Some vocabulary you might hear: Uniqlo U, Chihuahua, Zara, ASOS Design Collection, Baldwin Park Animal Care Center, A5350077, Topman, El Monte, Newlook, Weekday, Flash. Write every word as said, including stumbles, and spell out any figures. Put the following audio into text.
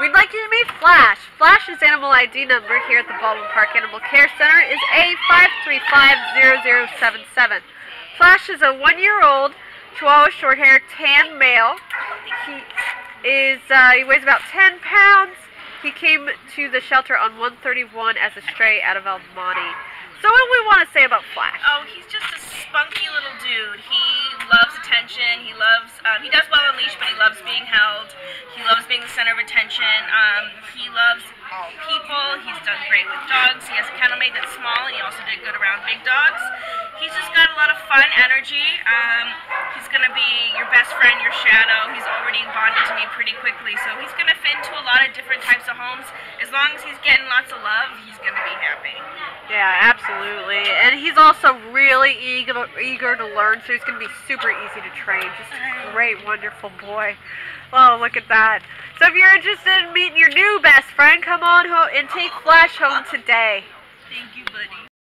We'd like you to meet Flash. Flash's animal I D number here at the Baldwin Park Animal Care Center is A five three five zero zero seven seven. Flash is a one-year-old Chihuahua short-haired tan male. He is uh, he weighs about ten pounds. He came to the shelter on one thirty-one as a stray out of El Monte. So what do we want to say about Flash? Oh, he's just a spunky little dude. He loves attention. He loves. Um, he does well on leash, but he loves being held. He loves being the center of attention. Um, he loves all people. He's done great with dogs. He has a kennel mate that's small, and he also did good around big dogs. He's just got a lot of fun energy. Um, he's going to be your best friend, your shadow. He's already bonded to me pretty quickly, so he's going to fit into a lot of different types of homes. As long as he's getting lots of love, he's going to be happy. Yeah, absolutely. And he's also really eager to, eager to learn, so he's going to be super easy to train. Just a great, wonderful boy. Oh, look at that. So if you're interested in meeting your new best friend, come on home and take Flash home today. Thank you, buddy.